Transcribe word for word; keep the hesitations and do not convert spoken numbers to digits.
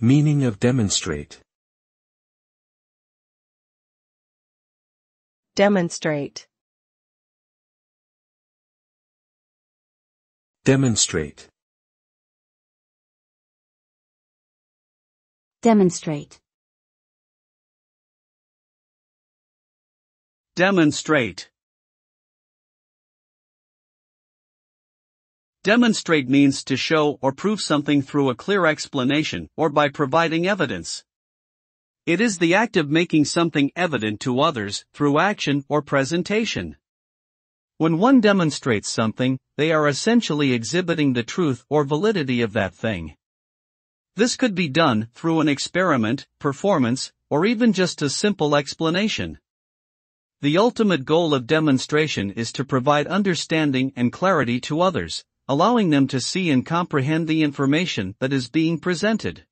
Meaning of demonstrate. Demonstrate. Demonstrate. Demonstrate. Demonstrate. Demonstrate means to show or prove something through a clear explanation or by providing evidence. It is the act of making something evident to others through action or presentation. When one demonstrates something, they are essentially exhibiting the truth or validity of that thing. This could be done through an experiment, performance, or even just a simple explanation. The ultimate goal of demonstration is to provide understanding and clarity to others, allowing them to see and comprehend the information that is being presented.